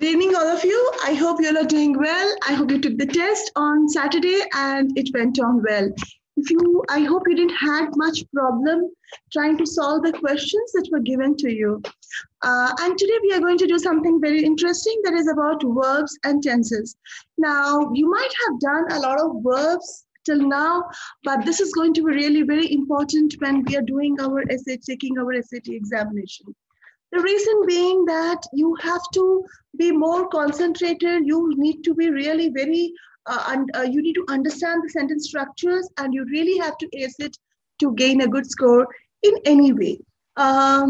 Good evening, all of you. I hope you're all doing well. I hope you took the test on Saturday and it went on well. I hope you didn't have much problem trying to solve the questions that were given to you. And today we are going to do something very interesting, that is about verbs and tenses. Now, you might have done a lot of verbs till now, but this is going to be really very important when we are doing our SAT, taking our SAT examination. The reason being that you have to be more concentrated, you need to be really very, you need to understand the sentence structures, and you really have to ace it to gain a good score in any way. I'll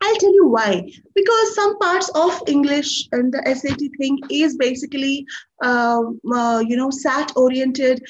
tell you why. Because some parts of English and the SAT thing is basically, SAT oriented,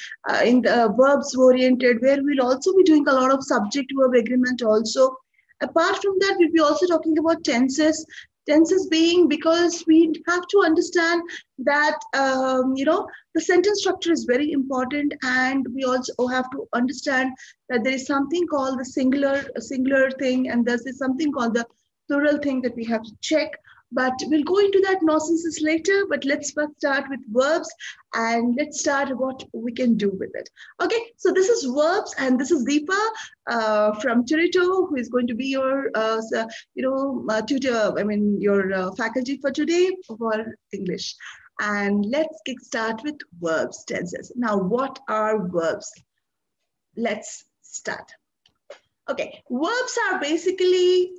in the verbs oriented, where we'll also be doing a lot of subject verb agreement also. Apart from that, we'll be also talking about tenses. Tenses being because we have to understand that, the sentence structure is very important, and we also have to understand that there is something called the singular thing, and there is something called the plural thing that we have to check. But we'll go into that nonsense later, but let's first start with verbs and let's start what we can do with it. Okay, so this is verbs, and this is Deepa from Turito, who is going to be your, tutor, your faculty for today for English. And let's kickstart with verbs, tenses. Now, what are verbs? Let's start. Okay, verbs are basically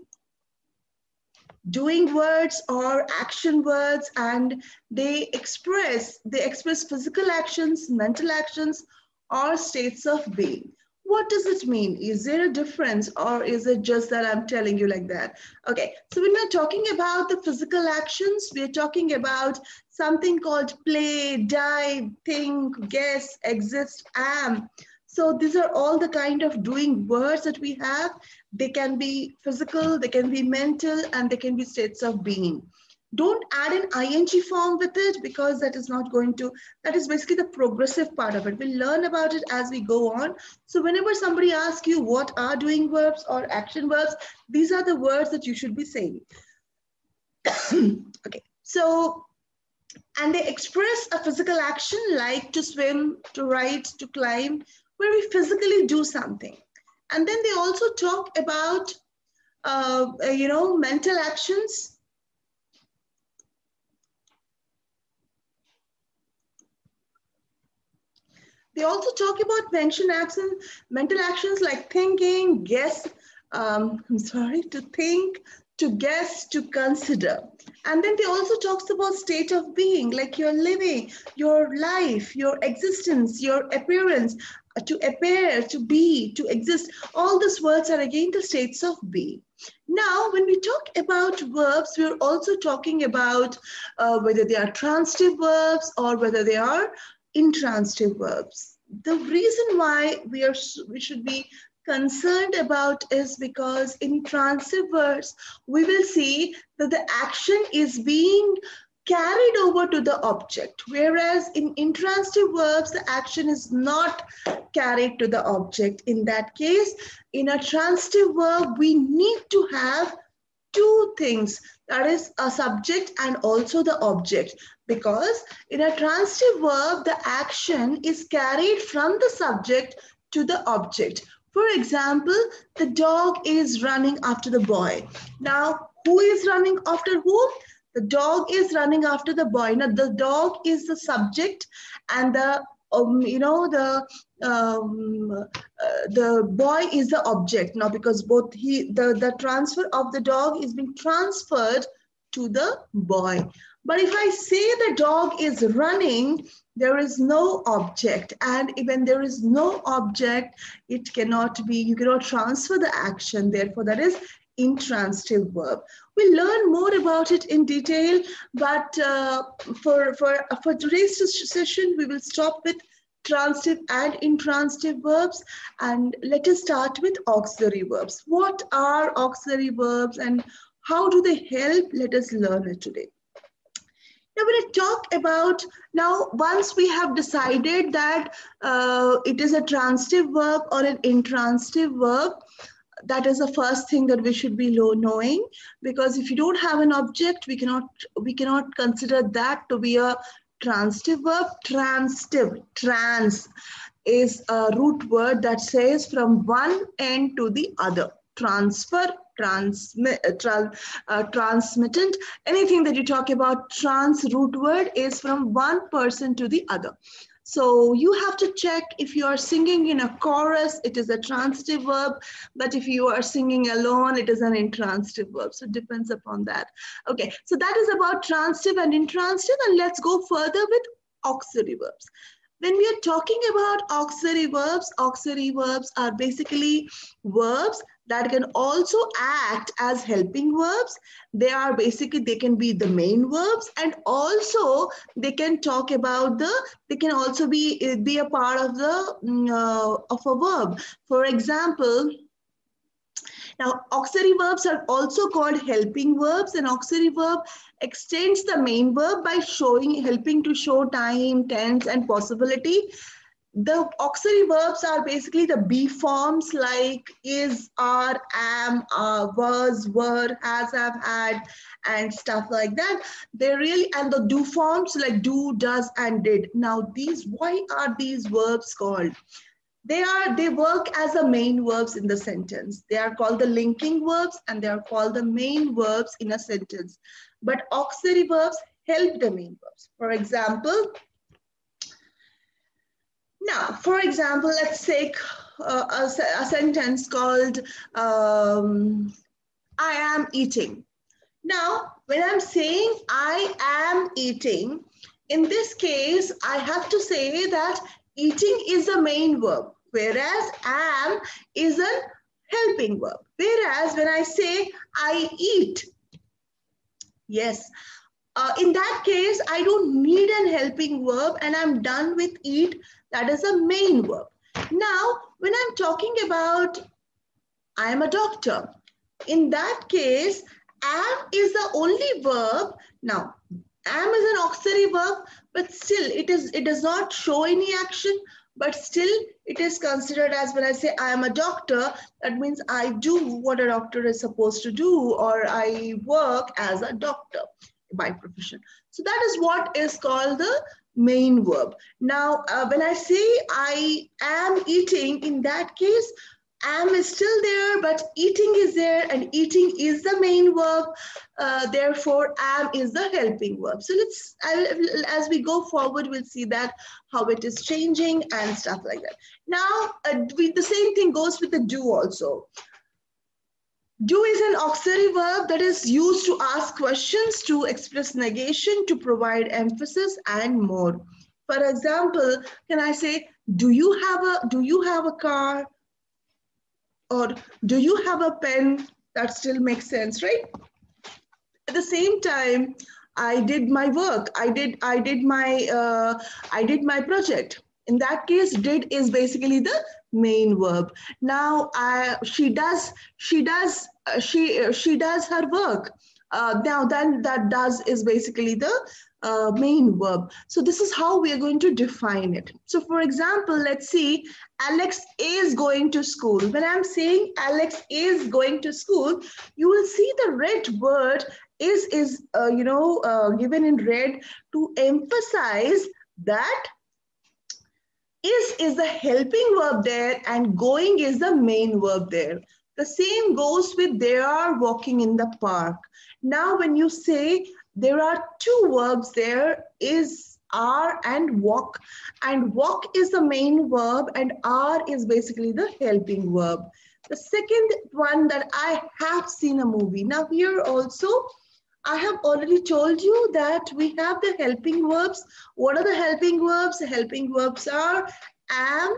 doing words or action words, and they express physical actions, mental actions, or states of being. What does it mean? Is there a difference, or is it just that I'm telling you like that? Okay, so when we're talking about the physical actions, we're talking about something called play, dive, think, guess, exist, am. So these are all the kind of doing words that we have. They can be physical, they can be mental, and they can be states of being. Don't add an ing form with it, because that is basically the progressive part of it. We'll learn about it as we go on. So whenever somebody asks you what are doing verbs or action verbs, these are the words that you should be saying. Okay, so, and they express a physical action like to swim, to write, to climb, where we physically do something. And then they also talk about, mental actions. They also talk about mental actions like thinking, guess, to think, to guess, to consider. And then they also talks about state of being, like you're living, your life, your existence, your appearance, to appear, to be, to exist. All these words are again the states of being. Now, when we talk about verbs, we're also talking about whether they are transitive verbs or whether they are intransitive verbs. The reason why we should be concerned about is because in transitive verbs, we will see that the action is being carried over to the object, whereas in intransitive verbs, the action is not carried to the object. In that case, in a transitive verb, we need to have two things, that is a subject and also the object, because in a transitive verb, the action is carried from the subject to the object. For example, the dog is running after the boy. Now, who is running after who? The dog is running after the boy. Now, the dog is the subject, and the boy is the object. Now, because both the transfer of the dog is being transferred to the boy. But if I say the dog is running, there is no object, and when there is no object, you cannot transfer the action. Therefore, that is intransitive verb. We'll learn more about it in detail, but for today's session, we will stop with transitive and intransitive verbs, and let us start with auxiliary verbs. What are auxiliary verbs and how do they help? Let us learn it today. Now, we're going to talk about, now once we have decided that it is a transitive verb or an intransitive verb, that is the first thing that we should be knowing, because if you don't have an object, we cannot consider that to be a transitive verb. Transitive, trans is a root word that says from one end to the other. Transfer, transmittent, anything that you talk about, trans root word is from one person to the other. So you have to check if you are singing in a chorus, it is a transitive verb, but if you are singing alone, it is an intransitive verb. So it depends upon that. Okay, so that is about transitive and intransitive, and let's go further with auxiliary verbs. When we are talking about auxiliary verbs are basically verbs that can also act as helping verbs. They are basically, they can be the main verbs, and also they can talk about the, they can also be a part of the, of a verb. For example, now auxiliary verbs are also called helping verbs. An auxiliary verb extends the main verb by showing, helping to show time, tense, and possibility. The auxiliary verbs are basically the be forms like is, are, am, was, were, has, have, had, and stuff like that. They really, and the do forms like do, does, and did. Now these, why are these verbs called? They work as the main verbs in the sentence. They are called the linking verbs and they are called the main verbs in a sentence. But auxiliary verbs help the main verbs. For example, let's take a sentence called I am eating. Now, when I'm saying I am eating, in this case, I have to say that eating is the main verb, whereas am is a helping verb. Whereas when I say I eat, yes, in that case, I don't need an helping verb and I'm done with eat. That is a main verb. Now, when I'm talking about I am a doctor, in that case, am is the only verb. Now, am is an auxiliary verb, but still it does not show any action, but still it is considered as when I say I am a doctor, that means I do what a doctor is supposed to do, or I work as a doctor by profession. So that is what is called the main verb. Now, when I say I am eating, in that case, am is still there, but eating is there, and eating is the main verb. Therefore, am is the helping verb. So let's, as we go forward, we'll see that how it is changing and stuff like that. Now, the same thing goes with the do also. Do is an auxiliary verb that is used to ask questions, to express negation, to provide emphasis, and more. For example, can I say, do you have a car? Or do you have a pen? That still makes sense, right? At the same time, I did my work. I did my project. In that case, did is basically the main verb. Now, she does her work. Now, then that does is basically the main verb. So this is how we are going to define it. So for example, let's see, Alex is going to school. When I'm saying Alex is going to school, you will see the red word is given in red to emphasize that is the helping verb there and going is the main verb there. The same goes with they are walking in the park. Now, when you say there are two verbs there, is, are, and walk is the main verb and are is basically the helping verb. The second one that I have seen a movie. Now here also, I have already told you that we have the helping verbs. What are the helping verbs? The helping verbs are am,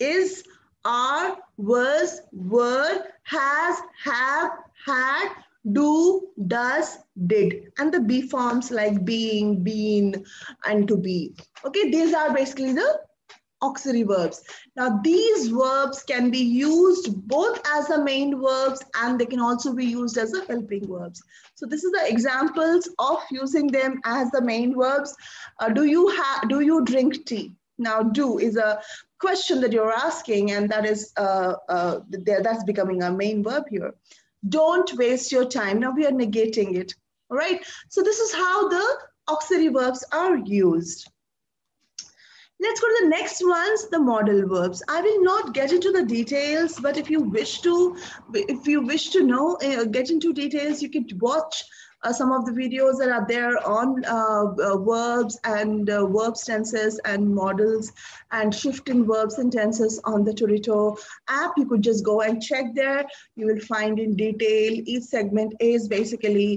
is, are, was, were, has, have, had, do, does, did. And the be forms like being, been, and to be. Okay, these are basically the auxiliary verbs. Now, these verbs can be used both as the main verbs and they can also be used as the helping verbs. So this is the examples of using them as the main verbs. Do you drink tea? Now, do is a question that you're asking, and that is that's becoming our main verb here. Don't waste your time. Now we are negating it. All right. So this is how the auxiliary verbs are used. Let's go to the next ones, the modal verbs. I will not get into the details, but if you wish to, know, get into details, you can watch some of the videos that are there on verbs and verb tenses and modals and shift in verbs and tenses on the Turito app. You could just go and check there. You will find in detail. Each segment is basically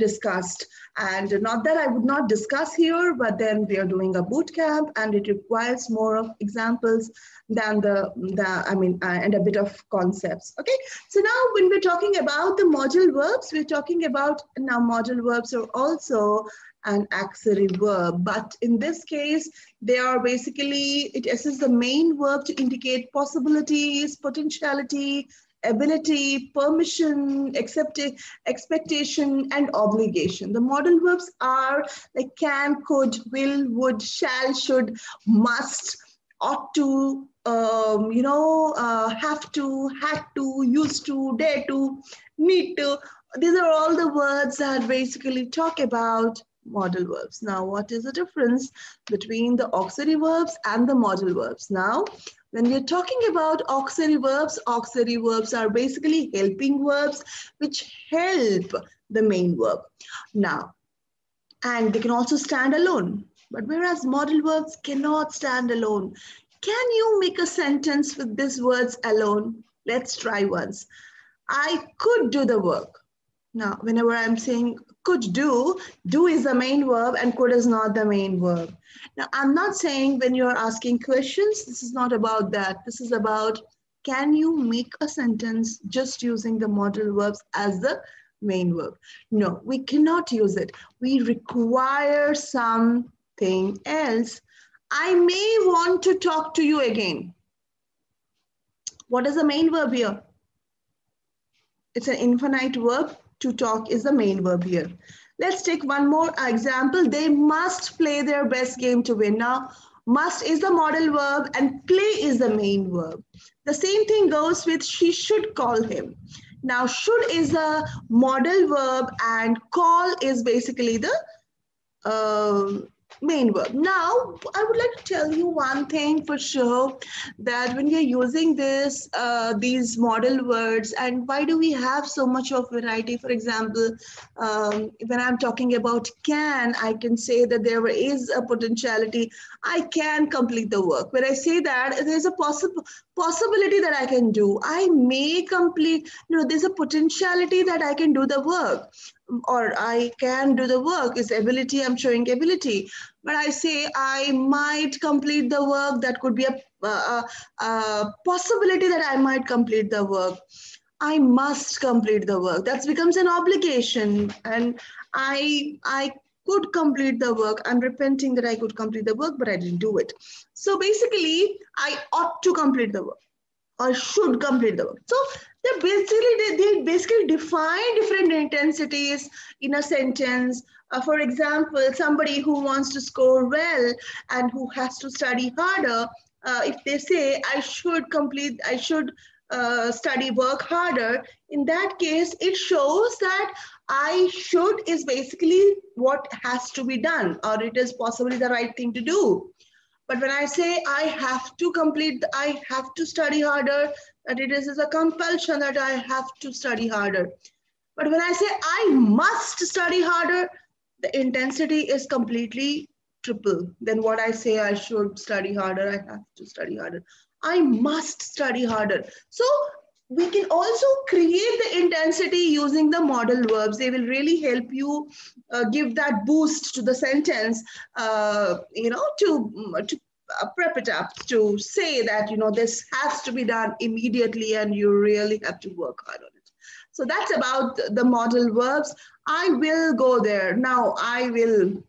discussed, and not that I would not discuss here, but then we are doing a boot camp and it requires more of examples than and a bit of concepts. Okay, so now when we're talking about the modal verbs, we're talking about now modal verbs are also an auxiliary verb, but in this case, they are basically, it is the main verb to indicate possibilities, potentiality, ability, permission, expectation, and obligation. The modal verbs are like can, could, will, would, shall, should, must, ought to, have to, had to, used to, dare to, need to. These are all the words that basically talk about modal verbs. Now, what is the difference between the auxiliary verbs and the modal verbs? Now, when we're talking about auxiliary verbs are basically helping verbs which help the main verb. Now, and they can also stand alone, but whereas modal verbs cannot stand alone. Can you make a sentence with these words alone? Let's try once. I could do the work. Now, whenever I'm saying could do is the main verb and could is not the main verb. Now, I'm not saying when you're asking questions, this is not about that. This is about, can you make a sentence just using the modal verbs as the main verb? No, we cannot use it. We require something else. I may want to talk to you again. What is the main verb here? It's an infinite verb. To talk is the main verb here. Let's take one more example. They must play their best game to win. Now, must is the modal verb and play is the main verb. The same thing goes with she should call him. Now, should is the modal verb and call is basically the main verb. Now, I would like to tell you one thing for sure, that when you're using this, these modal words, and why do we have so much of variety? For example, when I'm talking about can, I can say that there is a potentiality. I can complete the work. When I say that, there's a possibility that I can do. I may complete, there's a potentiality that I can do the work. Or I can do the work is ability, I'm showing ability. But I say I might complete the work, that could be a possibility that I might complete the work. I must complete the work, that becomes an obligation. And I could complete the work. I'm repenting that I could complete the work, but I didn't do it. So basically, I ought to complete the work or should complete the work. So they basically define different intensities in a sentence. For example, somebody who wants to score well and who has to study harder, if they say, work harder, in that case, it shows that I should is basically what has to be done, or it is possibly the right thing to do. But when I say I have to study harder, that it is a compulsion that I have to study harder. But when I say I must study harder, the intensity is completely triple than what I say I should study harder, I have to study harder. I must study harder. So we can also create the intensity using the modal verbs. They will really help you give that boost to the sentence, to prep it up, to say that, this has to be done immediately and you really have to work hard on it. So that's about the modal verbs. I will go there. Now I will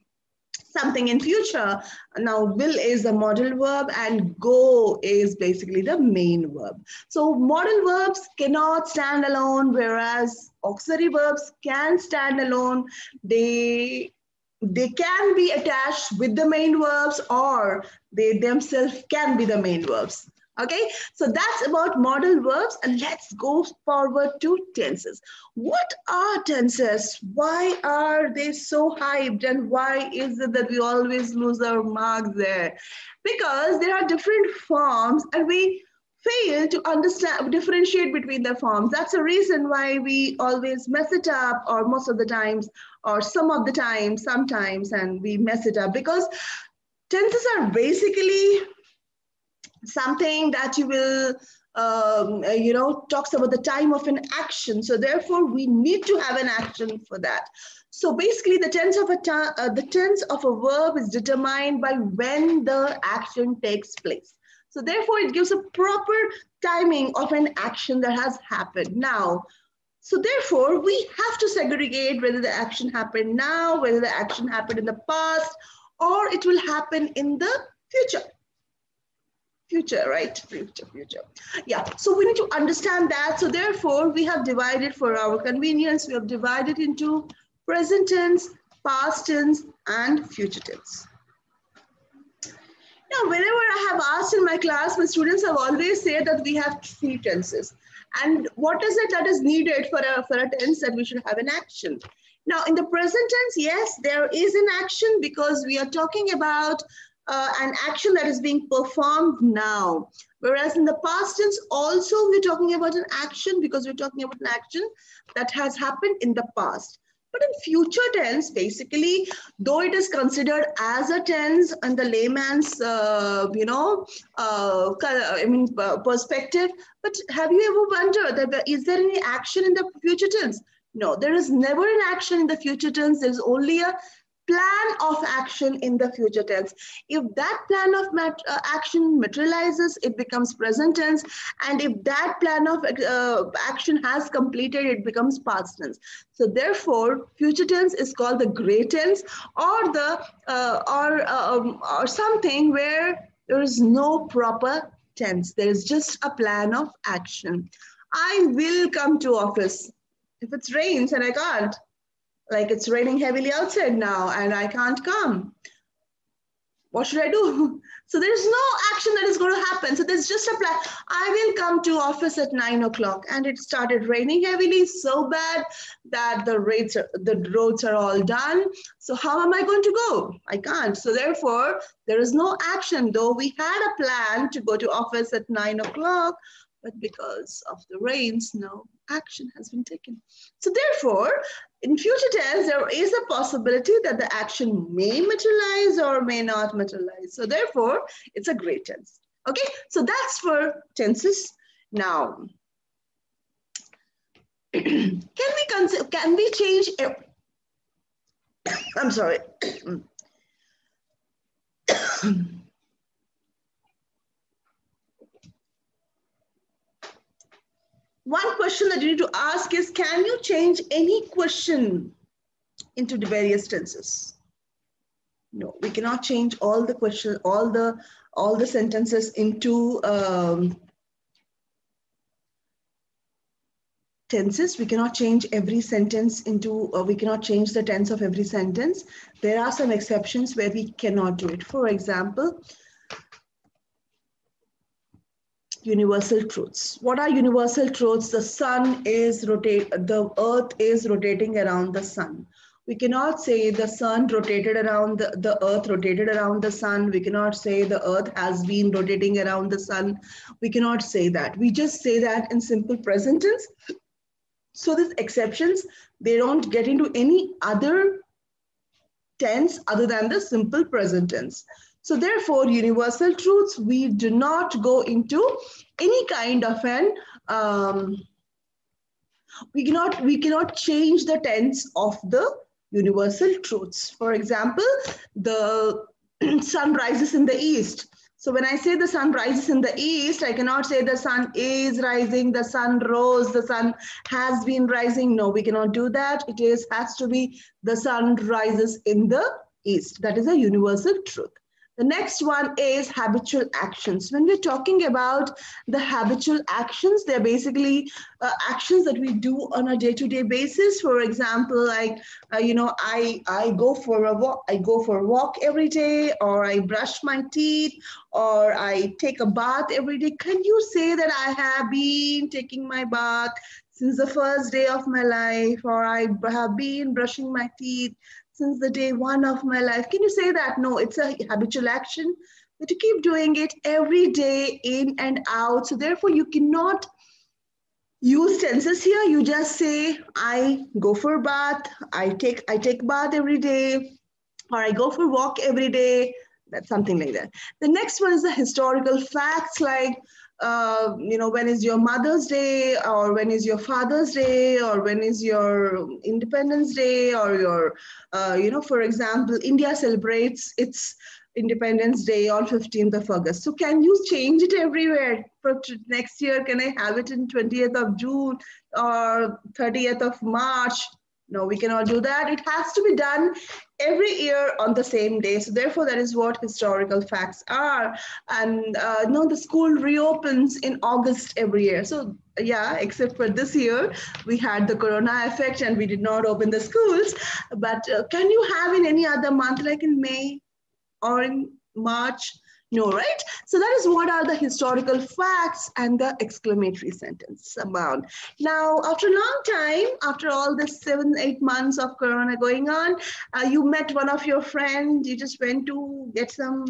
something in future. Now, will is the modal verb and go is basically the main verb. So modal verbs cannot stand alone, whereas auxiliary verbs can stand alone. They they can be attached with the main verbs, or they themselves can be the main verbs. Okay, so that's about modal verbs, and let's go forward to tenses. What are tenses? Why are they so hyped, and why is it that we always lose our marks there? Because there are different forms and we fail to understand, differentiate between the forms. That's the reason why we always mess it up, or most of the times, or some of the time, sometimes, and we mess it up, because tenses are basically something that you will, talks about the time of an action. So therefore, we need to have an action for that. So basically, the tense of a verb is determined by when the action takes place. So therefore, it gives a proper timing of an action that has happened now. So therefore, we have to segregate whether the action happened now, whether the action happened in the past, or it will happen in the future. Future, yeah. So we need to understand that. So therefore, we have divided for our convenience. We have divided into present tense, past tense, and future tense. Now, whenever I have asked in my class, my students have always said that we have three tenses. And what is it that is needed for a tense that we should have an action? Now, in the present tense, yes, there is an action, because we are talking about an action that is being performed now. Whereas in the past tense also we're talking about an action, because we're talking about an action that has happened in the past. But in future tense, basically, though it is considered as a tense in the layman's, perspective, but have you ever wondered that is there any action in the future tense? No, there is never an action in the future tense. There's only a plan of action in the future tense. If that plan of action materializes, it becomes present tense. And if that plan of action has completed, it becomes past tense. So therefore, future tense is called the gray tense, or the or something where there is no proper tense. There is just a plan of action. I will come to office. If it rains and I can't, like it's raining heavily outside now and I can't come, what should I do? So there's no action that is going to happen. So there's just a plan. I will come to office at 9 o'clock, and it started raining heavily, so bad that the roads are all done. So how am I going to go? I can't. So therefore, there is no action, though we had a plan to go to office at 9 o'clock, but because of the rains, no action has been taken. So therefore, in future tense, there is a possibility that the action may materialize or may not materialize. So therefore, it's a gray tense. Okay, so that's for tenses. Now, can we change? I'm sorry. One question that you need to ask is, can you change any question into the various tenses? No, we cannot change all the questions, all the sentences into tenses. We cannot change every sentence into, we cannot change the tense of every sentence. There are some exceptions where we cannot do it. For example, universal truths. What are universal truths? The sun is rotating, the earth is rotating around the sun. We cannot say the sun rotated around the earth rotated around the sun. We cannot say the earth has been rotating around the sun. We cannot say that. We just say that in simple present tense. So these exceptions, they don't get into any other tense other than the simple present tense. So therefore, universal truths, we do not go into any kind of an, we cannot change the tense of the universal truths. For example, the sun rises in the east. So when I say the sun rises in the east, I cannot say the sun is rising, the sun rose, the sun has been rising. No, we cannot do that. It has to be the sun rises in the east. That is a universal truth. The next one is habitual actions. When we're talking about the habitual actions, they're basically actions that we do on a day-to-day basis. For example, like, I go for a walk. I go for a walk every day, or I brush my teeth, or I take a bath every day. Can you say that I have been taking my bath since the first day of my life, or I have been brushing my teeth since the day one of my life? Can you say that? No, it's a habitual action that you keep doing it every day in and out. So therefore you cannot use tenses here. You just say, I go for a bath, I take bath every day, or I go for a walk every day. That's something like that. The next one is the historical facts, like, when is your Mother's Day, or when is your Father's Day, or when is your Independence Day, or your, for example, India celebrates its Independence Day on 15th of August. So can you change it everywhere? For next year, can I have it in 20th of June or 30th of March? No, we cannot do that. It has to be done every year on the same day. So therefore, that is what historical facts are. And no, the school reopens in August every year. So yeah, except for this year, we had the corona effect and we did not open the schools. But can you have in any other month, like in May or in March? No, right? So that is what are the historical facts and the exclamatory sentence about. Now, after a long time, after all the 7-8 months of corona going on, you met one of your friends. You just went to get some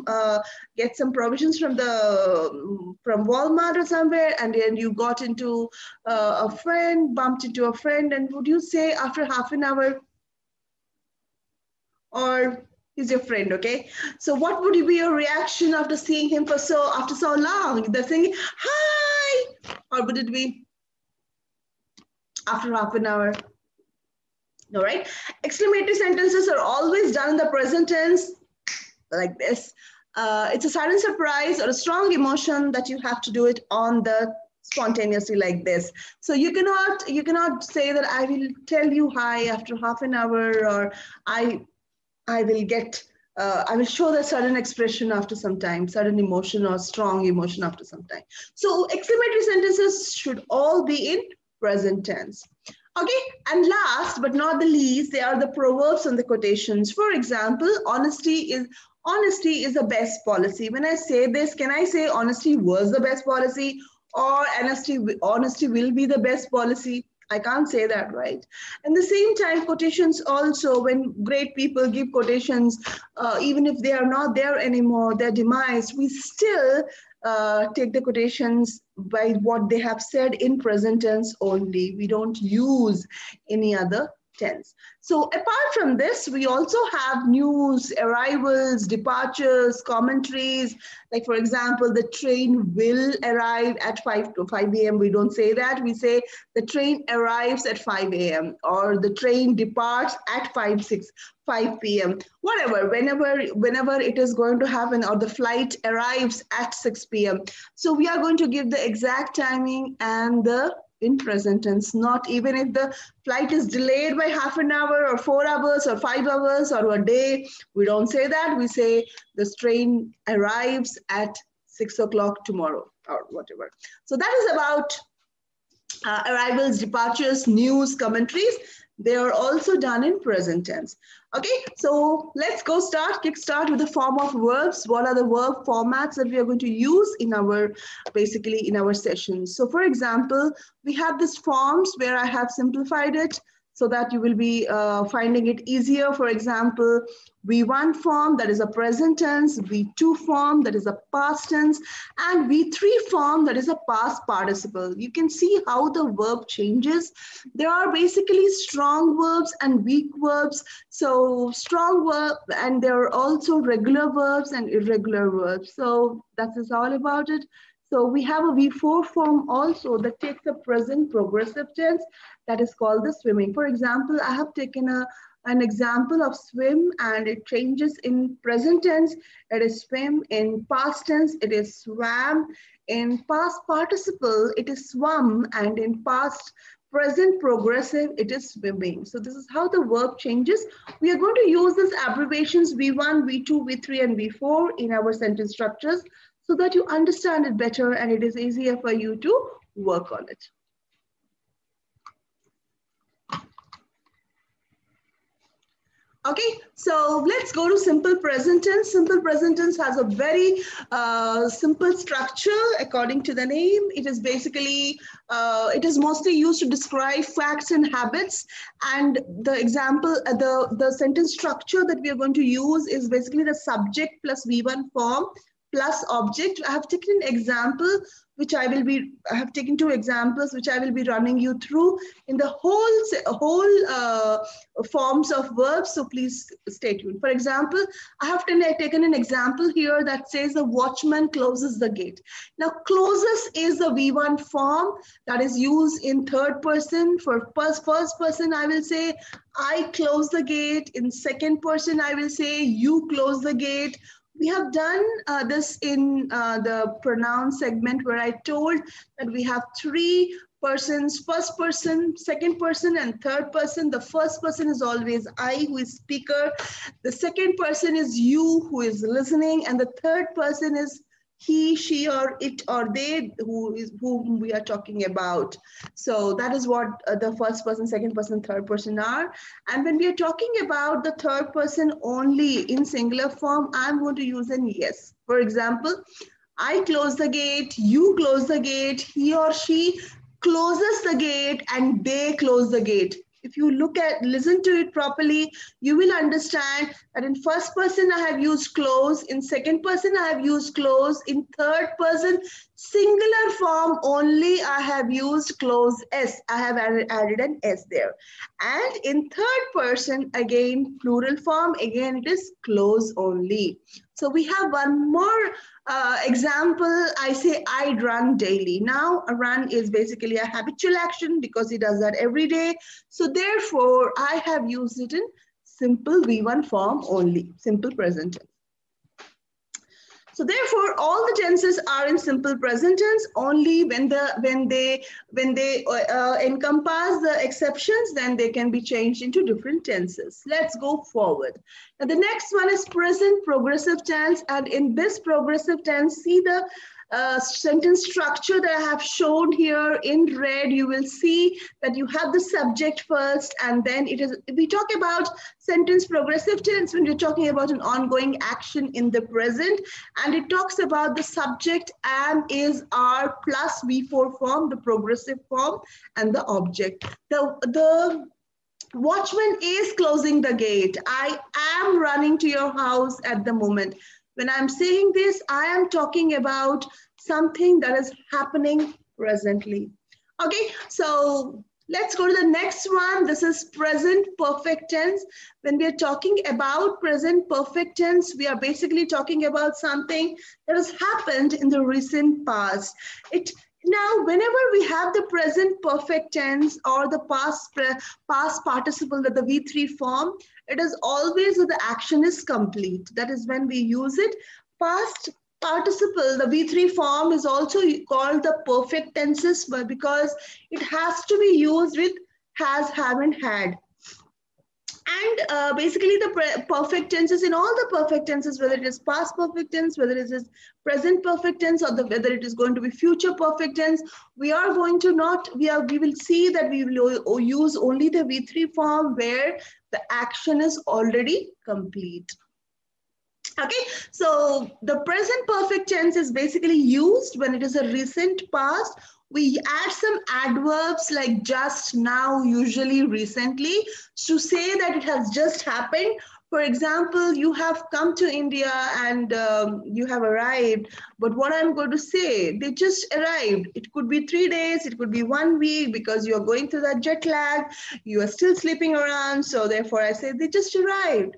provisions from Walmart or somewhere, and then you got into bumped into a friend, and would you say after half an hour, or he's your friend, okay? So what would be your reaction after seeing him after so long? They're saying, hi! Or would it be after half an hour? No, right? Exclamatory sentences are always done in the present tense like this. It's a sudden surprise or a strong emotion that you have to do it on the spontaneously like this. So you cannot say that I will tell you hi after half an hour, or I will show the sudden expression after some time, sudden emotion or strong emotion after some time. So exclamatory sentences should all be in present tense. Okay, and last but not the least, they are the proverbs and the quotations. For example, honesty is the best policy. When I say this, can I say honesty was the best policy, or honesty will be the best policy? I can't say that, right? And the same time, quotations also, when great people give quotations, even if they are not there anymore, their demise, we still take the quotations by what they have said in present tense only. We don't use any other tense. So apart from this, we also have news, arrivals, departures, commentaries. Like for example, the train will arrive at 5 a.m. We don't say that. We say the train arrives at 5 a.m. or the train departs at 5 p.m. Whatever, whenever it is going to happen, or the flight arrives at 6 p.m. So we are going to give the exact timing and the in present tense, not even if the flight is delayed by half an hour or 4 hours or 5 hours or a day. We don't say that. We say the train arrives at 6 o'clock tomorrow or whatever. So that is about arrivals, departures, news, commentaries. They are also done in present tense. Okay, so let's go kickstart with the form of verbs. What are the verb formats that we are going to use in our, basically in our sessions? So for example, we have these forms where I have simplified it so that you will be finding it easier. For example, V1 form, that is a present tense, V2 form, that is a past tense, and V3 form, that is a past participle. You can see how the verb changes. There are basically strong verbs and weak verbs. So strong verb, and there are also regular verbs and irregular verbs. So that is all about it. So we have a V4 form also that takes the present progressive tense, that is called the swimming. For example, I have taken an example of swim, and it changes in present tense. It is swim. In past tense, it is swam. In past participle, it is swum. And in past present progressive, it is swimming. So this is how the verb changes. We are going to use these abbreviations V1, V2, V3, and V4 in our sentence structures so that you understand it better and it is easier for you to work on it. Okay, so let's go to simple present tense. Simple present tense has a very simple structure according to the name. It is basically, it is mostly used to describe facts and habits. And the example, the sentence structure that we are going to use is basically the subject plus V1 form plus object. I have taken an example, which I have taken two examples, which I will be running you through in the whole forms of verbs. So please stay tuned. For example, I have taken an example here that says the watchman closes the gate. Now, closes is the V1 form that is used in third person. For first person, I will say, I close the gate. In second person, I will say, you close the gate. We have done this in the pronoun segment where I told that we have three persons, first person, second person, and third person. The first person is always I, who is speaker. The second person is you, who is listening. And the third person is he, she, or it, or they, whom we are talking about. So that is what the first person, second person, third person are. And when we are talking about the third person only in singular form, I'm going to use an yes. For example, I close the gate, you close the gate, he or she closes the gate, and they close the gate. If you listen to it properly, you will understand that in first person, I have used close. In second person, I have used close. In third person, singular form only, I have used close S. I have added an S there. And in third person, again, plural form, again, it is close only. So we have one more example. I say I run daily. Now, a run is basically a habitual action because he does that every day. So therefore, I have used it in simple V1 form only, simple present tense. So therefore, all the tenses are in simple present tense only when they encompass the exceptions, then they can be changed into different tenses. Let's go forward. Now the next one is present progressive tense, and in this progressive tense, see the sentence structure that I have shown here in red. You will see that you have the subject first, and then it is, we talk about sentence progressive tense when you're talking about an ongoing action in the present, and it talks about the subject am, is, are plus V4 form, the progressive form, and the object. The watchman is closing the gate. I am running to your house at the moment. When I'm saying this, I am talking about something that is happening presently. Okay, so let's go to the next one. This is present perfect tense. When we are talking about present perfect tense, we are basically talking about something that has happened in the recent past. Now, whenever we have the present perfect tense or the past participle that the V3 form, it is always that the action is complete. That is when we use it. Past participle, the V3 form is also called the perfect tenses because it has to be used with has, haven't, had. And basically the perfect tenses, in all the perfect tenses, whether it is past perfect tense, whether it is present perfect tense, or whether it is going to be future perfect tense, we will see that we will use only the V3 form where the action is already complete. Okay, so the present perfect tense is basically used when it is a recent past. We add some adverbs like just, now, usually, recently to say that it has just happened. For example, you have come to India and you have arrived, but what I'm going to say, they just arrived. It could be 3 days, it could be 1 week because you're going through that jet lag, you are still sleeping around. So therefore I say they just arrived.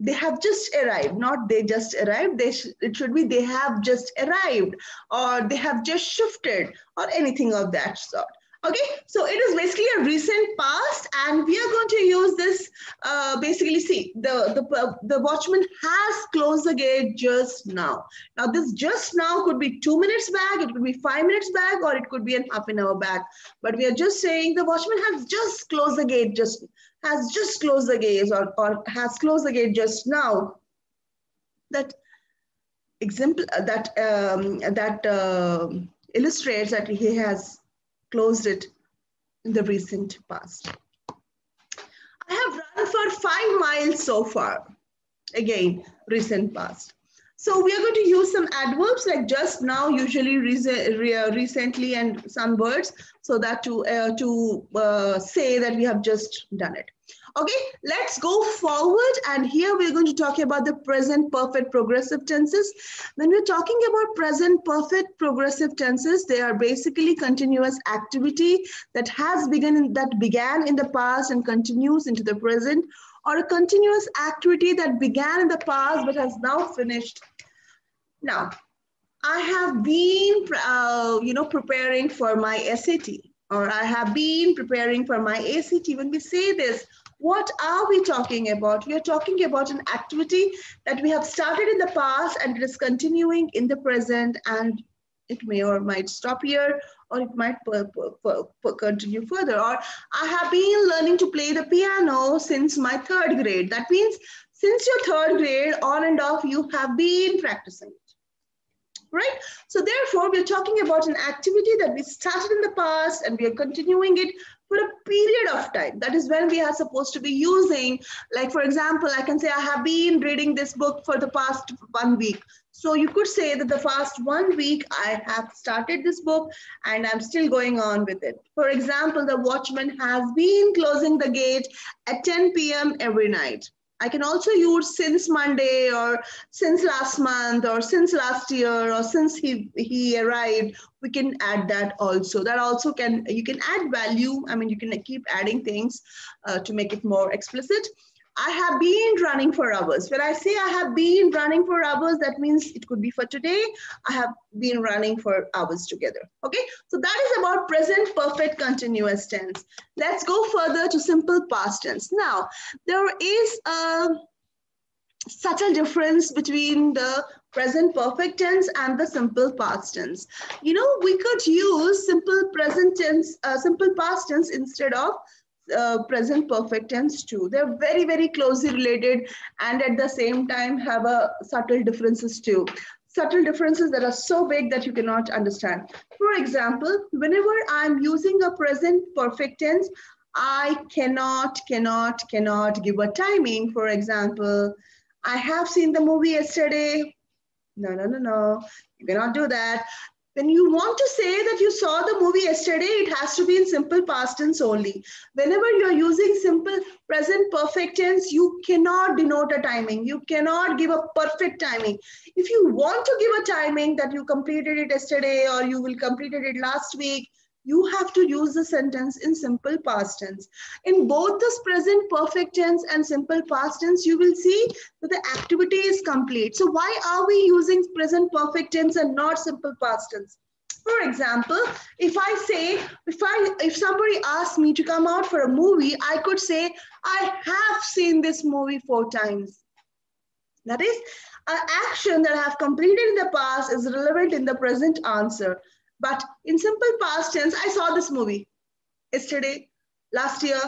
They have just arrived, not they just arrived. It should be they have just arrived, or they have just shifted, or anything of that sort. Okay, so it is basically a recent past, and we are going to use this. Basically, see, the watchman has closed the gate just now. Now, this just now could be 2 minutes back, it could be 5 minutes back, or it could be an half an hour back. But we are just saying the watchman has just closed the gate, has just closed the gate, or has closed the gate just now. That example that illustrates that he has closed it in the recent past. I have run for 5 miles so far. Again, recent past. So we are going to use some adverbs like just now, usually, recently, and some words, so that to say that we have just done it. Okay, let's go forward, and here we're going to talk about the present perfect progressive tenses. When we're talking about present perfect progressive tenses, they are basically continuous activity that began in the past and continues into the present, or a continuous activity that began in the past but has now finished. Now, I have been preparing for my SAT, or I have been preparing for my ACT. When we say this, what are we talking about? We are talking about an activity that we have started in the past and it is continuing in the present, and it may or might stop here, or it might continue further. Or I have been learning to play the piano since my third grade. That means since your third grade, on and off, you have been practicing. Right? So therefore, we're talking about an activity that we started in the past and we are continuing it for a period of time. That is when we are supposed to be using, like, for example, I can say I have been reading this book for the past 1 week. So you could say that the past 1 week I have started this book and I'm still going on with it. For example, the watchman has been closing the gate at 10 p.m. every night. I can also use since Monday, or since last month, or since last year, or since he arrived. We can add that also. That also can, you can add value. I mean, you can keep adding things to make it more explicit. I have been running for hours. When I say I have been running for hours, that means it could be for today. I have been running for hours together. Okay, so that is about present perfect continuous tense. Let's go further to simple past tense. Now, there is a subtle difference between the present perfect tense and the simple past tense. You know, we could use simple past tense instead of present perfect tense too. They're very, very closely related, and at the same time have a subtle differences too. Subtle differences that are so big that you cannot understand. For example, whenever I'm using a present perfect tense, I cannot give a timing. For example, I have seen the movie yesterday. No. You cannot do that. When you want to say that you saw the movie yesterday, it has to be in simple past tense only. Whenever you're using simple present perfect tense, you cannot denote a timing. You cannot give a perfect timing. If you want to give a timing that you completed it yesterday or you will completed it last week, you have to use the sentence in simple past tense. In both this present perfect tense and simple past tense, you will see that the activity is complete. So why are we using present perfect tense and not simple past tense? For example, if somebody asked me to come out for a movie, I could say, I have seen this movie 4 times. That is, an action that I have completed in the past is relevant in the present answer. But in simple past tense, I saw this movie yesterday, last year.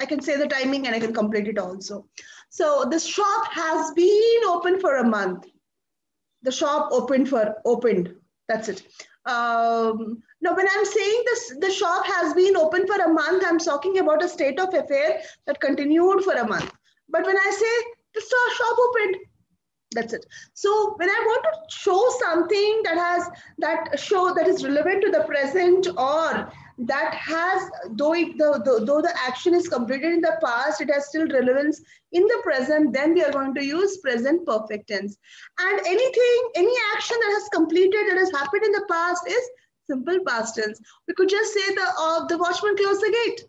I can say the timing and I can complete it also. So the shop has been open for a month. The shop opened. That's it. Now, when I'm saying this, the shop has been open for a month, I'm talking about a state of affair that continued for a month. But when I say the shop opened, that's it. So when I want to show something that is relevant to the present, or that has, though the action is completed in the past, it has still relevance in the present, then we are going to use present perfect tense. And any action that has happened in the past is simple past tense. We could just say the watchman closed the gate.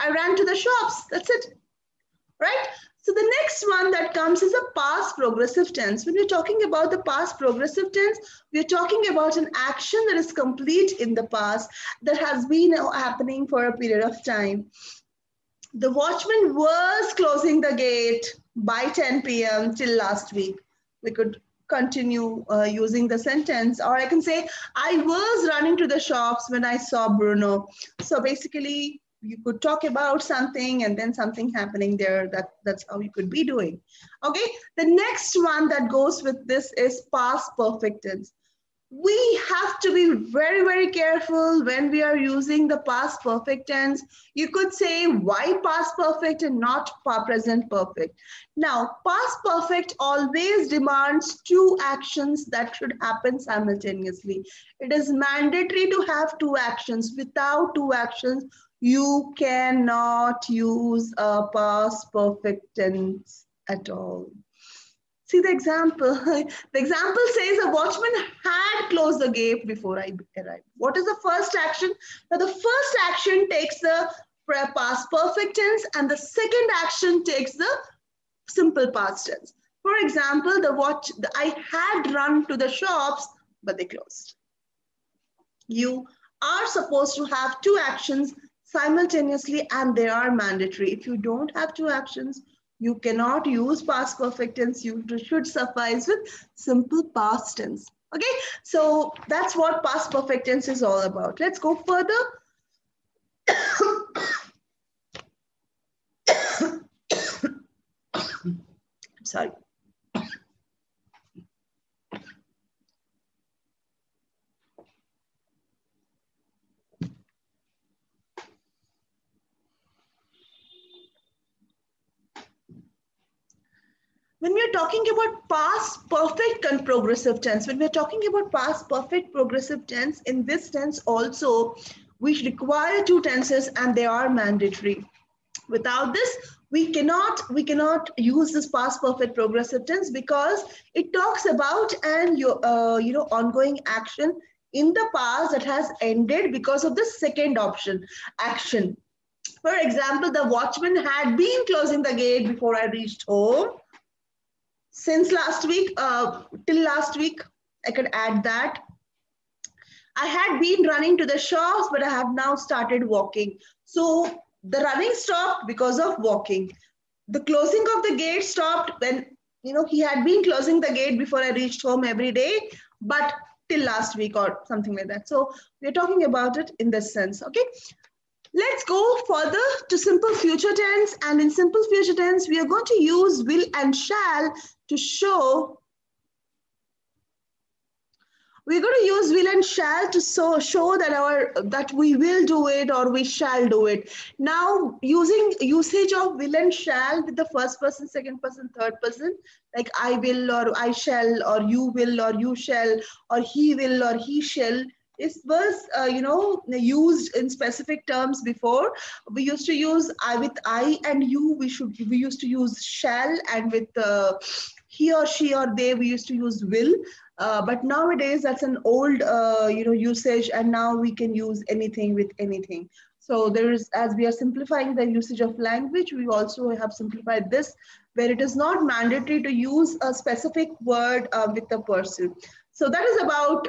I ran to the shops. That's it. Right? So the next one that comes is a past progressive tense. When we're talking about the past progressive tense, we're talking about an action that is complete in the past, that has been happening for a period of time. The watchman was closing the gate by 10 p.m. till last week. We could continue using the sentence, or I can say, I was running to the shops when I saw Bruno. So basically, you could talk about something and then something happening there. That's how you could be doing. Okay, the next one that goes with this is past perfect tense. We have to be very, very careful when we are using the past perfect tense. You could say why past perfect and not present perfect. Now, past perfect always demands two actions that should happen simultaneously. It is mandatory to have two actions. Without two actions, you cannot use a past perfect tense at all. See the example. The example says a watchman had closed the gate before I arrived. What is the first action? Now the first action takes the past perfect tense and the second action takes the simple past tense. For example, I had run to the shops, but they closed. You are supposed to have two actions simultaneously and they are mandatory. If you don't have two actions, you cannot use past perfect tense. You should suffice with simple past tense. Okay, so that's what past perfect tense is all about. Let's go further. I'm sorry. When we are talking about past perfect and progressive tense, when we are talking about past perfect progressive tense, in this tense also, we require two tenses and they are mandatory. Without this, we cannot use this past perfect progressive tense because it talks about an ongoing action in the past that has ended because of the second option action. For example, the watchman had been closing the gate before I reached home. Since last week, till last week, I could add that. I had been running to the shops, but I have now started walking. So the running stopped because of walking. The closing of the gate stopped when, he had been closing the gate before I reached home every day, but till last week or something like that. So we're talking about it in this sense, okay? Let's go further to simple future tense, and in simple future tense, we are going to use will and shall to show. We're going to use will and shall to show that we will do it or we shall do it. Now, using usage of will and shall with the first person, second person, third person, like I will or I shall or you will or you shall or he will or he shall. It was, used in specific terms before. We used to use with I and you. We used to use shall, and with he or she or they, we used to use will. But nowadays, that's an old, usage, and now we can use anything with anything. So there is, as we are simplifying the usage of language, we also have simplified this, where it is not mandatory to use a specific word with a person. So that is about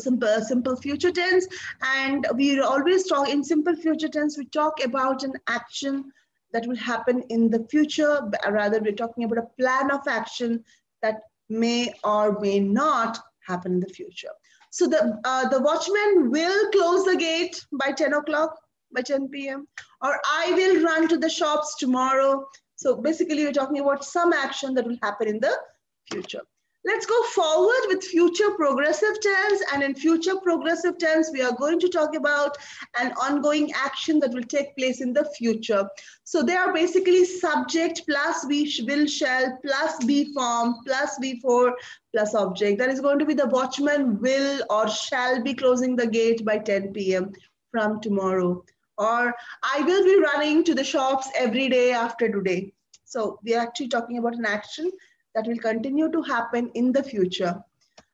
the simple future tense, and we always talk in simple future tense, we talk about an action that will happen in the future, rather we're talking about a plan of action that may or may not happen in the future. So the watchman will close the gate by 10 p.m. or I will run to the shops tomorrow. So basically we're talking about some action that will happen in the future. Let's go forward with future progressive tense, and in future progressive tense, we are going to talk about an ongoing action that will take place in the future. So they are basically subject plus we will shall plus be form plus before plus object. That is going to be the watchman will or shall be closing the gate by 10 p.m. from tomorrow, or I will be running to the shops every day after today. So we are actually talking about an action that will continue to happen in the future.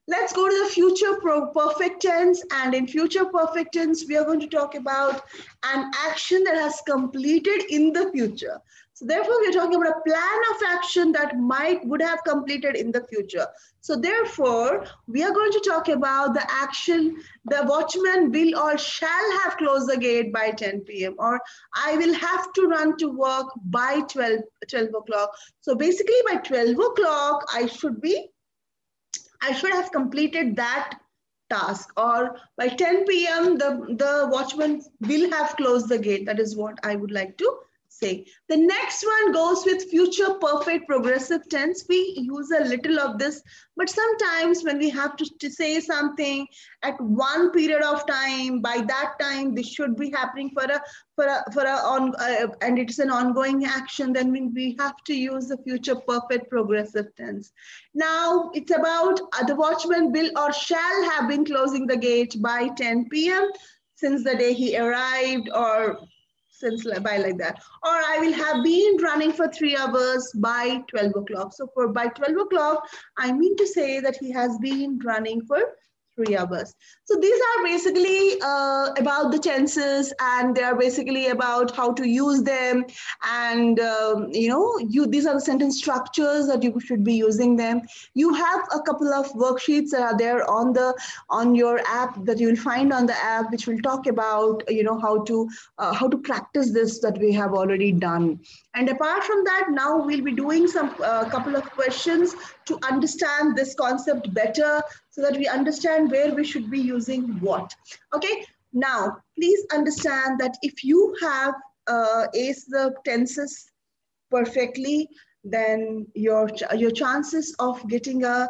Let's go to the future perfect tense, and in future perfect tense, we are going to talk about an action that has completed in the future. So therefore, we're talking about a plan of action that would have completed in the future. So therefore, we are going to talk about the action, the watchman will or shall have closed the gate by 10 p.m. or I will have to run to work by 12 o'clock. So basically by 12 o'clock, I should have completed that task, or by 10 p.m. the watchman will have closed the gate. That is what I would like to say. The next one goes with future perfect progressive tense. We use a little of this, but sometimes when we have to say something at one period of time, by that time this should be happening and it's an ongoing action, then we have to use the future perfect progressive tense. Now it's about the watchman will or shall have been closing the gate by 10 p.m. since the day he arrived, or since by like that, or I will have been running for 3 hours by 12 o'clock. So for by 12 o'clock, I mean to say that he has been running for 3 hours. So these are basically about the tenses, and they are basically about how to use them. And these are the sentence structures that you should be using them. You have a couple of worksheets that are there on your app, that you will find on the app, which will talk about how to practice this that we have already done. And apart from that, now we'll be doing some couple of questions to understand this concept better, so that we understand where we should be using what. Okay, now please understand that if you have aced the tenses perfectly, then your chances of getting a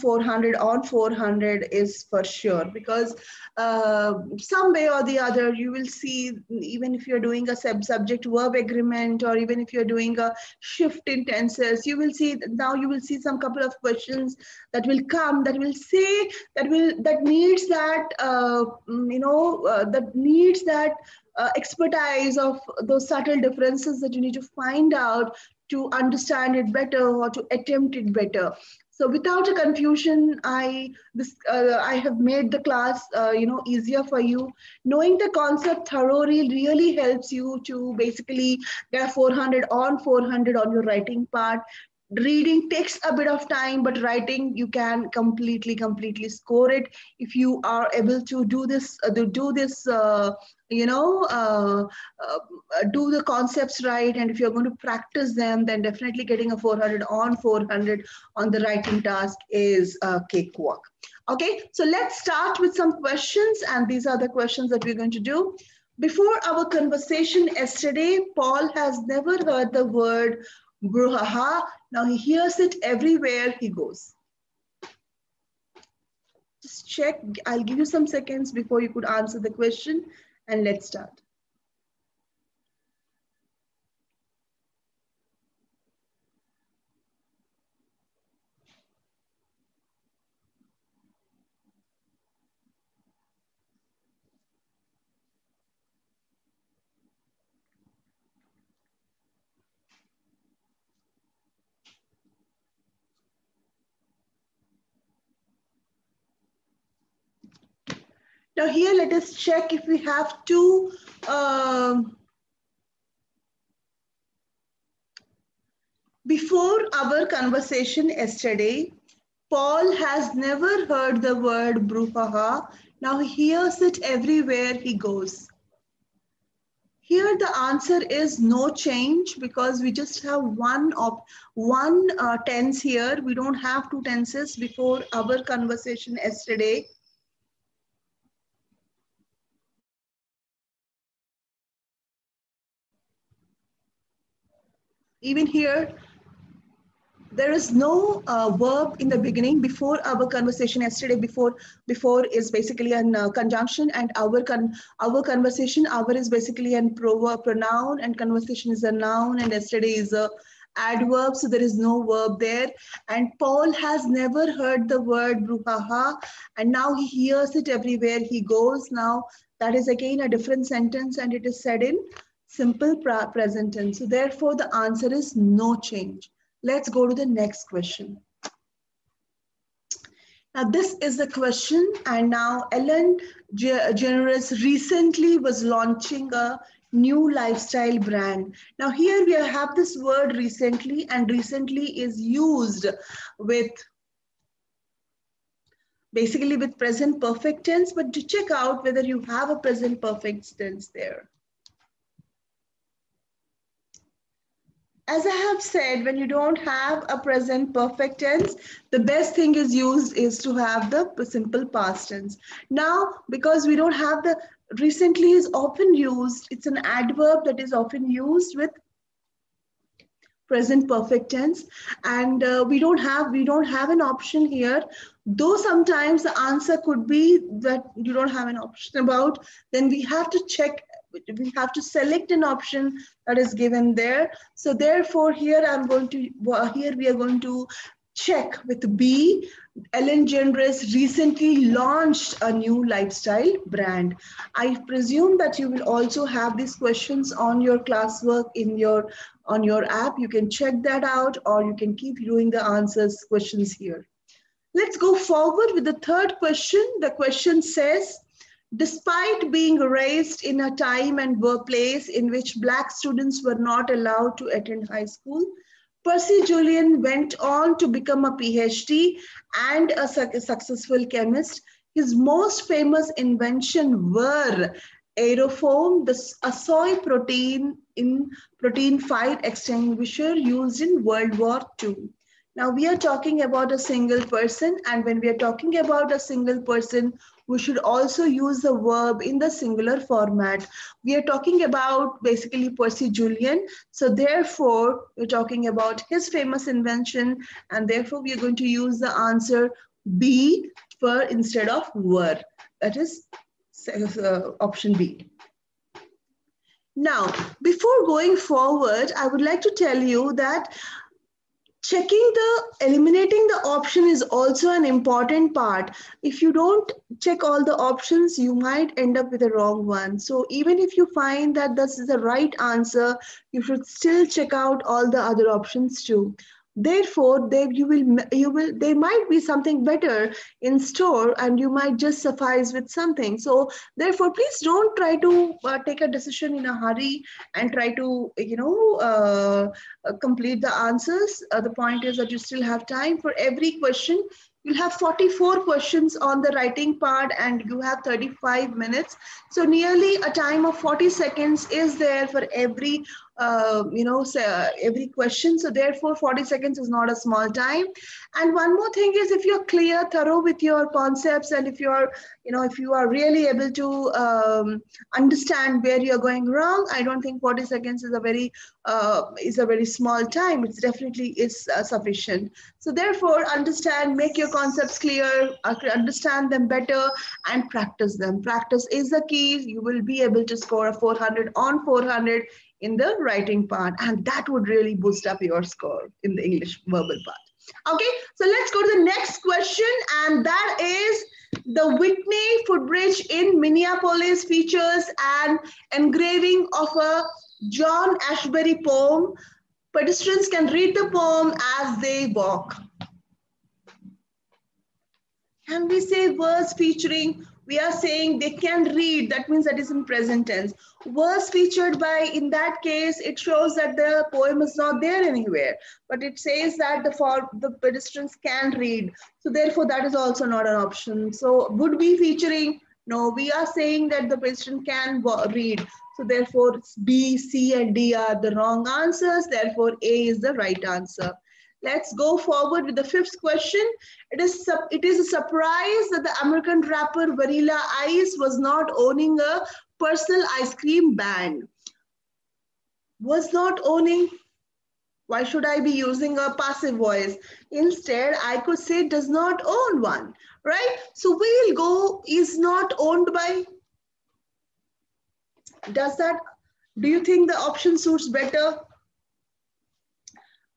400 on 400 is for sure, because some way or the other you will see, even if you're doing a subject verb agreement, or even if you're doing a shift in tenses, you will see some couple of questions that will come that needs that expertise of those subtle differences that you need to find out to understand it better or to attempt it better. So without a confusion, I have made the class easier for you. Knowing the concept thoroughly really helps you to basically get a 400 on 400 on your writing part. Reading takes a bit of time, but writing you can completely score it if you are able to do the concepts right, and if you're going to practice them, then definitely getting a 400 on 400 on the writing task is a cakewalk. Okay, so let's start with some questions, and these are the questions that we're going to do. Before our conversation yesterday, Paul has never heard the word brouhaha. Now he hears it everywhere he goes. Just check, I'll give you some seconds before you could answer the question, and let's start. Now here, let us check if we have two. Before our conversation yesterday, Paul has never heard the word brouhaha. Now he hears it everywhere he goes. Here the answer is no change, because we just have one tense here. We don't have two tenses before our conversation yesterday. Even here, there is no verb in the beginning. Before our conversation yesterday, before is basically a conjunction, and our is basically a pronoun, and conversation is a noun, and yesterday is a adverb, so there is no verb there. And Paul has never heard the word brouhaha, and now he hears it everywhere he goes. Now that is again a different sentence, and it is said in simple present tense. So therefore the answer is no change. Let's go to the next question. Now this is the question, and now Ellen DeGeneres recently was launching a new lifestyle brand. Now here we have this word recently, and recently is used with basically with present perfect tense, but to check out whether you have a present perfect tense there. As I have said, when you don't have a present perfect tense, the best thing is used is to have the simple past tense. Now, because we don't have the, recently is often used, it's an adverb that is often used with present perfect tense, and we don't have an option here, though sometimes the answer could be that you don't have an option about, then we have to check, we have to select an option that is given there. So therefore here we are going to check with B, Ellen DeGeneres recently launched a new lifestyle brand. I presume that you will also have these questions on your classwork on your app. You can check that out, or you can keep doing the answers questions here. Let's go forward with the third question. The question says, despite being raised in a time and workplace in which Black students were not allowed to attend high school, Percy Julian went on to become a PhD and a successful chemist. His most famous invention were aerofoam, a soy protein fire extinguisher used in World War II. Now we are talking about a single person, and when we are talking about a single person, we should also use the verb in the singular format. We are talking about basically Percy Julian. So therefore, we're talking about his famous invention, and therefore we are going to use the answer B for instead of were. That is option B. Now, before going forward, I would like to tell you that eliminating the option is also an important part. If you don't check all the options, you might end up with a wrong one. So even if you find that this is the right answer, you should still check out all the other options too. Therefore, there might be something better in store, and you might just suffice with something. So therefore, please don't try to take a decision in a hurry and try to complete the answers. The point is that you still have time for every question. You'll have 44 questions on the writing part, and you have 35 minutes. So nearly a time of 40 seconds is there for every question. So therefore 40 seconds is not a small time. And one more thing is, if you're clear, thorough with your concepts, and if you are really able to understand where you're going wrong, I don't think 40 seconds is a very small time. It's definitely is sufficient. So therefore understand, make your concepts clear, understand them better, and practice them. Practice is the key. You will be able to score a 400 on 400 in the writing part, and that would really boost up your score in the English verbal part. Okay, so let's go to the next question, and that is, the Whitney footbridge in Minneapolis features an engraving of a John Ashbery poem. Pedestrians can read the poem as they walk. Can we say words featuring? We are saying they can read. That means that is in present tense. Words featured by, in that case, it shows that the poem is not there anywhere, but it says that the pedestrians can read. So therefore, that is also not an option. So would be featuring? No, we are saying that the pedestrian can read. So therefore, it's B, C, and D are the wrong answers. Therefore, A is the right answer. Let's go forward with the fifth question. It is a surprise that the American rapper Vanilla Ice was not owning a personal ice cream brand. Was not owning. Why should I be using a passive voice? Instead, I could say does not own one, right? So we'll go is not owned by. Does that, do you think the option suits better?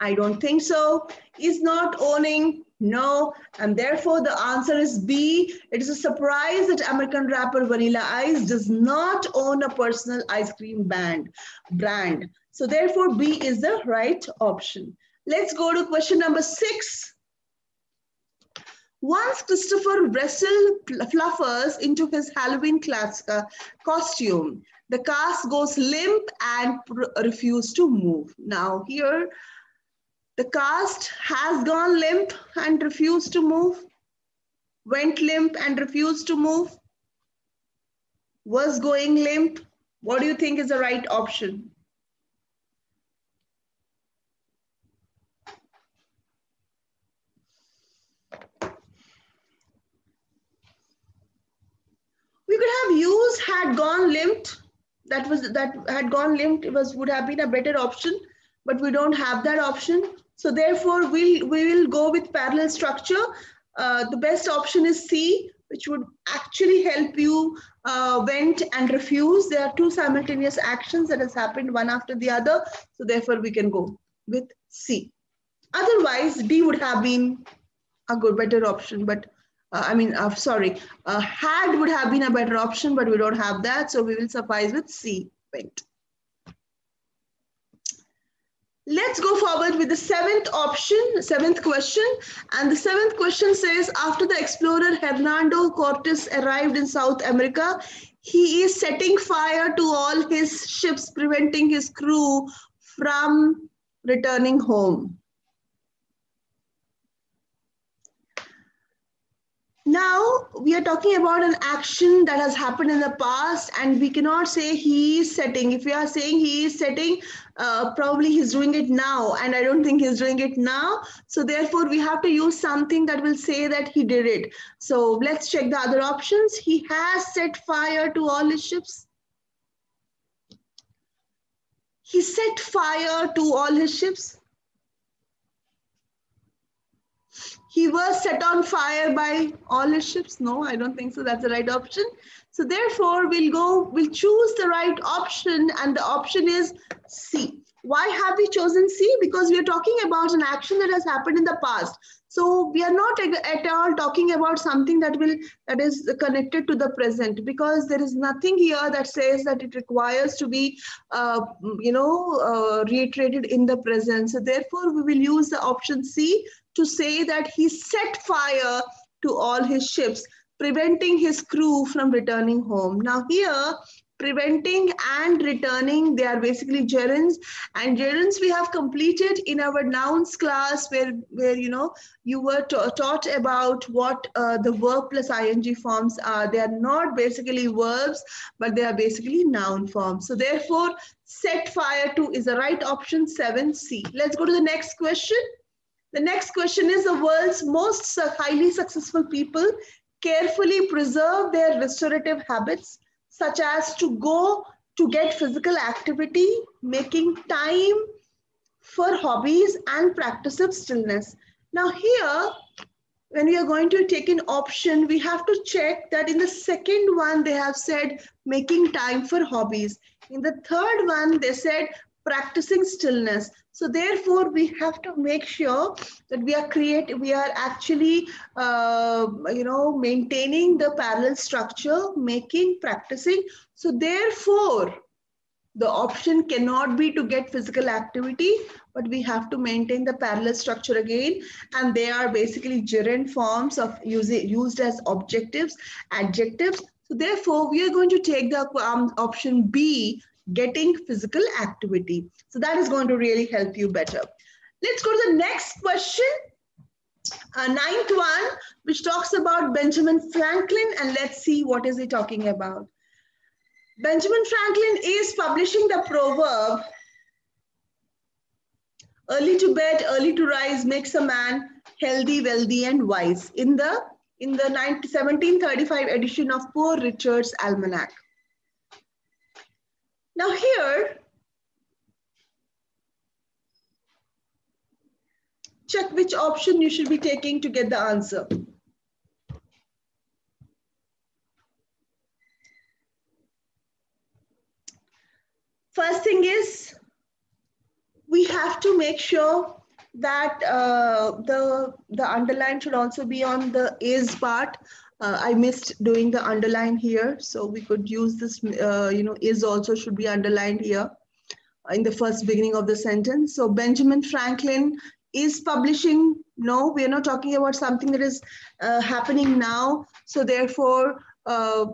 I don't think so. Is not owning, no. And therefore the answer is B. It is a surprise that American rapper Vanilla Ice does not own a personal ice cream brand. So therefore B is the right option. Let's go to question number 6. Once Christopher Russell fluffers into his Halloween costume, the cast goes limp and refuse to move. Now here, the cast has gone limp and refused to move, went limp and refused to move, was going limp. What do you think is the right option? We could have used had gone limp. That had gone limp, it was would have been a better option, but we don't have that option. So therefore we will go with parallel structure. The best option is C, which would actually help you went and refuse. There are two simultaneous actions that has happened one after the other. So therefore we can go with C. Otherwise D would have been a good better option, but had would have been a better option, but we don't have that. So we will suffice with C, went. Let's go forward with the seventh option, seventh question. And the seventh question says, after the explorer Hernando Cortes arrived in South America, he is setting fire to all his ships, preventing his crew from returning home. Now, we are talking about an action that has happened in the past, and we cannot say he is setting. If we are saying he is setting, probably he's doing it now, and I don't think he's doing it now. So therefore, we have to use something that will say that he did it. So let's check the other options. He has set fire to all his ships. He set fire to all his ships. He was set on fire by all his ships. No, I don't think so. That's the right option. So therefore, we'll choose the right option, and the option is C. Why have we chosen C? Because we are talking about an action that has happened in the past. So we are not at all talking about something that is connected to the present, because there is nothing here that says that it requires to be, reiterated in the present. So therefore, we will use the option C to say that he set fire to all his ships, preventing his crew from returning home. Now here, preventing and returning, they are basically gerunds. And gerunds we have completed in our nouns class where you were taught about what the verb plus ing forms are. They are not basically verbs, but they are basically noun forms. So therefore, set fire to is the right option, 7C. Let's go to the next question. The next question is, the world's most highly successful people carefully preserve their restorative habits, such as to go to get physical activity, making time for hobbies and practice of stillness. Now here, when we are going to take an option, we have to check that in the second one, they have said making time for hobbies. In the third one, they said practicing stillness. So therefore, we have to make sure that we are actually maintaining the parallel structure, making, practicing. So therefore, the option cannot be to get physical activity, but we have to maintain the parallel structure again. And they are basically gerund forms of used as objectives, adjectives. So therefore, we are going to take the option B, getting physical activity. So that is going to really help you better. Let's go to the next question, ninth one, which talks about Benjamin Franklin, and let's see what is he talking about. Benjamin Franklin is publishing the proverb, early to bed, early to rise makes a man healthy, wealthy, and wise, in the 1735 edition of Poor Richard's Almanac. Now here, check which option you should be taking to get the answer. First thing is, we have to make sure that the underline should also be on the is part. I missed doing the underline here, so we could use this, is also should be underlined here in the first beginning of the sentence. So Benjamin Franklin is publishing No, we are not talking about something that is happening now. So therefore,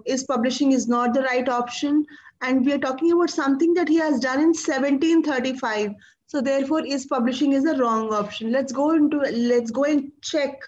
is publishing is not the right option. And we are talking about something that he has done in 1735. So therefore, is publishing is the wrong option. Let's go and check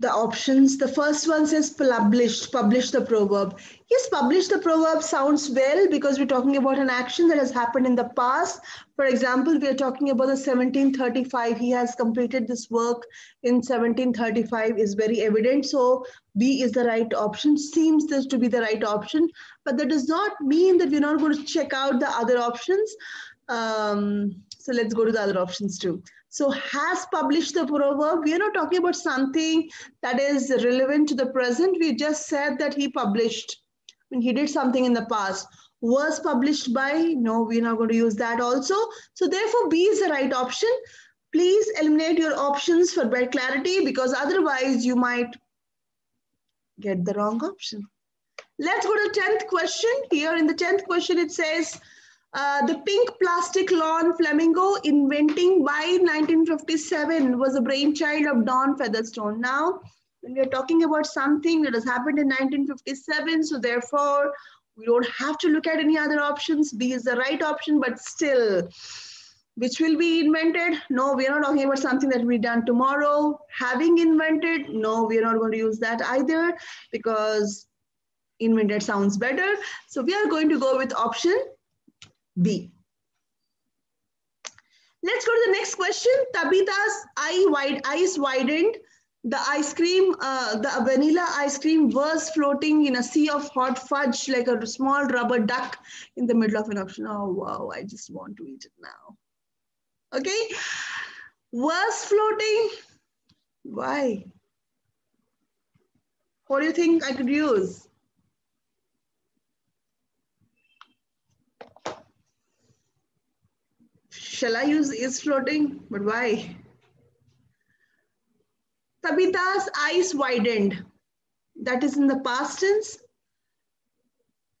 the options. The first one says publish the proverb. Yes, publish the proverb sounds well because we're talking about an action that has happened in the past. For example, we are talking about the 1735. He has completed this work in 1735 is very evident. So B is the right option, seems this to be the right option, but that does not mean that we're not going to check out the other options. So let's go to the other options too. So has published the proverb. We are not talking about something that is relevant to the present. We just said that he published. When he did something in the past. Was published by. No, we're not going to use that also. So therefore, B is the right option. Please eliminate your options for better clarity because otherwise you might get the wrong option. Let's go to the 10th question. Here in the 10th question, it says, the pink plastic lawn flamingo inventing by 1957 was a brainchild of Don Featherstone. Now, when we are talking about something that has happened in 1957, so therefore we don't have to look at any other options. B is the right option, but still, which will be invented? No, we are not talking about something that we've done tomorrow. Having invented? No, we are not going to use that either because invented sounds better. So we are going to go with option B. Let's go to the next question. Tabitha's eyes widened. The ice cream, the vanilla ice cream was floating in a sea of hot fudge like a small rubber duck in the middle of an ocean. Oh, wow, I just want to eat it now. Okay. Was floating. Why? What do you think I could use? Shall I use is floating? But why? Tabitha's eyes widened. That is in the past tense.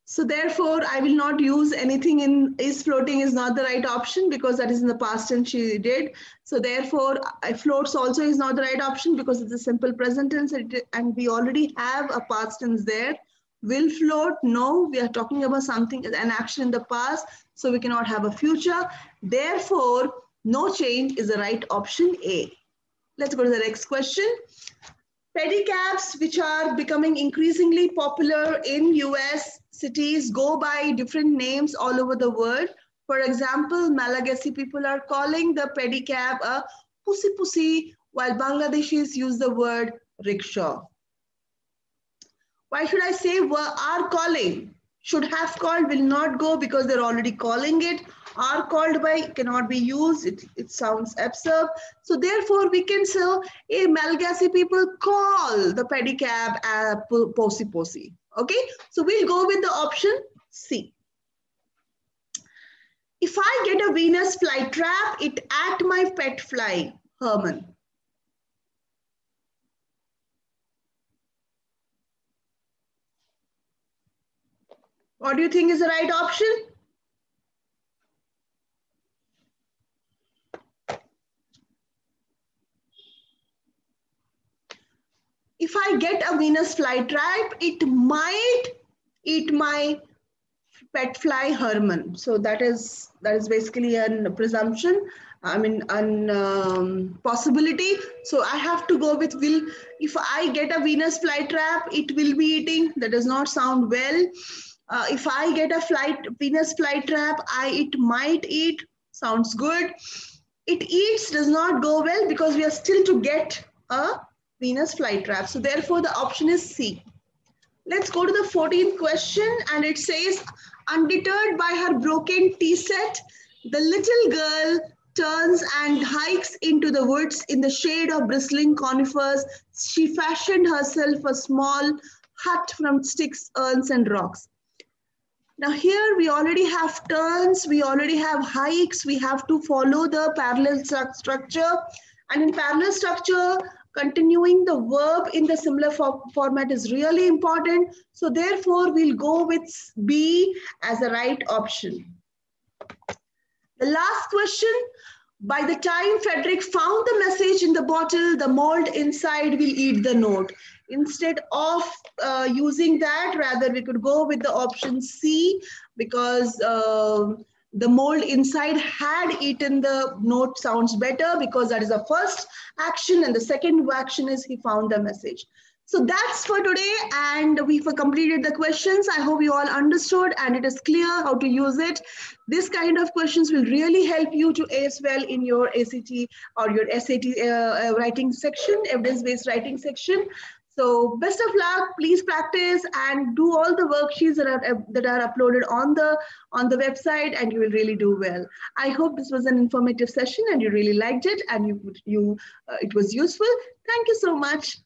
So therefore, I will not use anything in is floating is not the right option because that is in the past tense she did. So therefore, floats also is not the right option because it's a simple present tense and we already have a past tense there. Will float? No, we are talking about something, an action in the past, so we cannot have a future. Therefore, no change is the right option A. Let's go to the next question. Pedicabs, which are becoming increasingly popular in US cities, go by different names all over the world. For example, Malagasy people are calling the pedicab a pussy pussy, while Bangladeshis use the word rickshaw. Why should I say are calling? Should have called will not go because they're already calling it. Are called by cannot be used. It sounds absurd. So therefore, we can say, hey, Malagasy people call the pedicab a posy posy. Okay, so we'll go with the option C. If I get a Venus flytrap, it at my pet fly, Herman. What do you think is the right option? If I get a Venus flytrap, it might eat my pet fly Herman. So that is basically a presumption. I mean, an possibility. So I have to go with will. If I get a Venus flytrap, it will be eating. That does not sound well. If I get a Venus flytrap, it might eat. Sounds good. It eats does not go well because we are still to get a Venus flytrap. So therefore, the option is C. Let's go to the 14th question. And it says, undeterred by her broken tea set, the little girl turns and hikes into the woods in the shade of bristling conifers. She fashioned herself a small hut from sticks, urns, and rocks. Now here we already have turns, we already have hikes, we have to follow the parallel structure. And in parallel structure, continuing the verb in the similar format is really important. So therefore, we'll go with B as the right option. The last question, By the time Frederick found the message in the bottle, the mold inside will eat the note. Instead of using that, rather we could go with the option C, because the mold inside had eaten the note sounds better, because that is the first action, and the second action is he found the message. So that's for today, and we've completed the questions. I hope you all understood and it is clear how to use it. This kind of questions will really help you to ace well in your ACT or your SAT writing section, evidence-based writing section. So best of luck, please practice and do all the worksheets that are uploaded on the website, and you will really do well. I hope this was an informative session and you really liked it, and it was useful. Thank you so much.